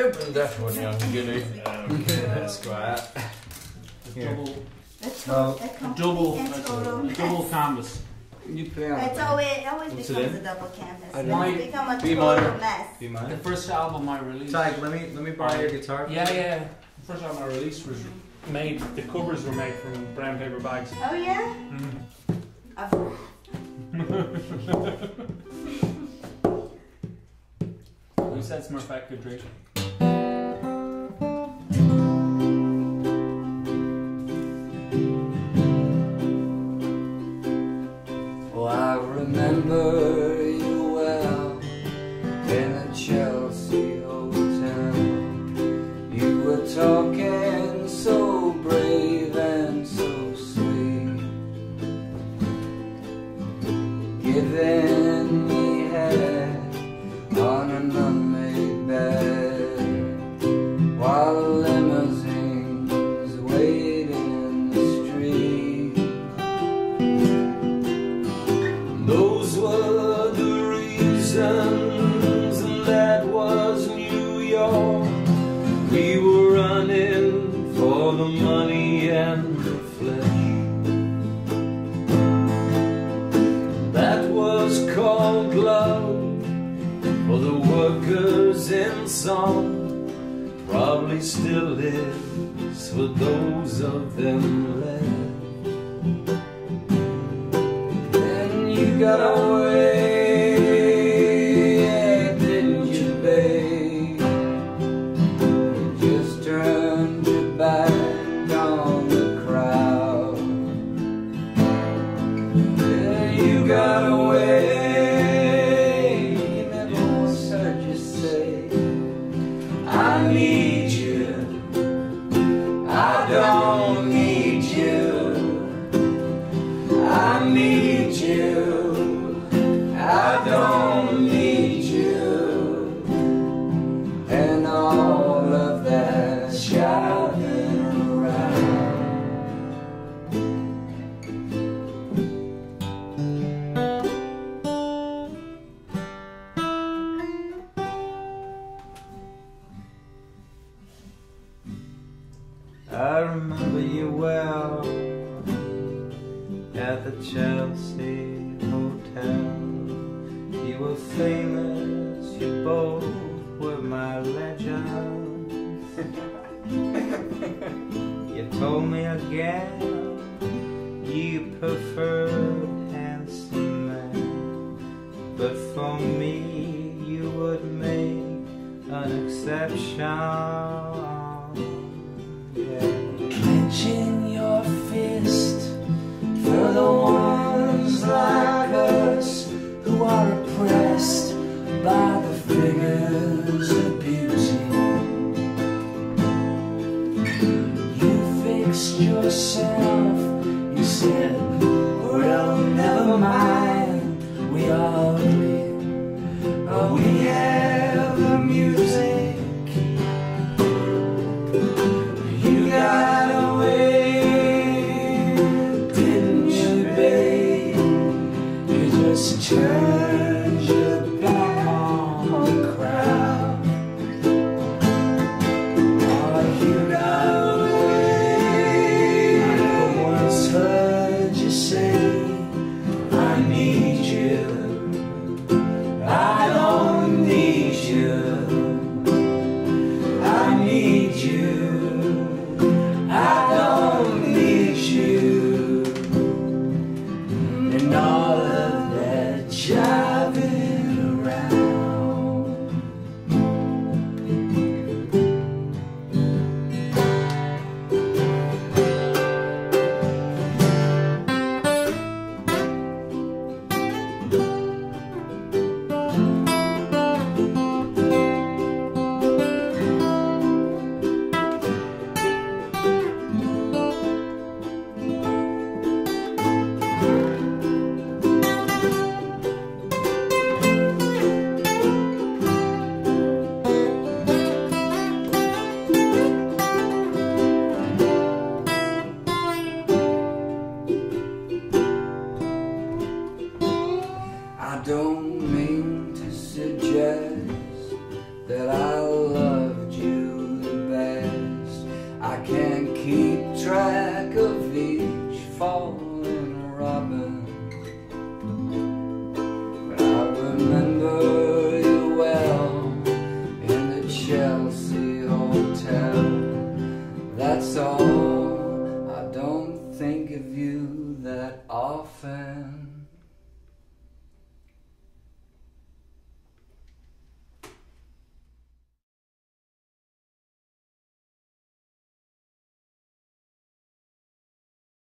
Open that one, young gilly. Okay, that's quiet. A double canvas. It's always becomes a double canvas. It's become a total mess. The first album I released. Tyke, let me borrow your guitar. Yeah. The first album I released was made. The covers were made from brown paper bags. Oh yeah. Who said Smurf Act could drink? Oh, I remember you well in a Chelsea hotel. You were talking so brave and so sweet, giving me head on an unmade bed while the limousines wait in the street. Those were the reasons, and that was New York. We were running for the money and the flesh. That was called love. For the workers in song probably still lives for those of them left. Then you got away, didn't you, babe? You just turned your back on the crowd. Then you got away. I need you, I don't need you. I need you, I don't need you. And all of that shouting around. I remember you well at the Chelsea Hotel. You were famous, you both were my legends. You told me again you preferred handsome men, but for me you would make an exception. Clenching your fist for the ones like us who are oppressed by the figures of beauty. You fixed yourself, you said, well, never mind, we all agree, but we have the music. Turn your back on the crowd. Oh, you got away. I once heard you say, I need you, I don't need you. I need you, I don't need you. And all of jiving around. I don't mean to suggest that I loved you. that's all.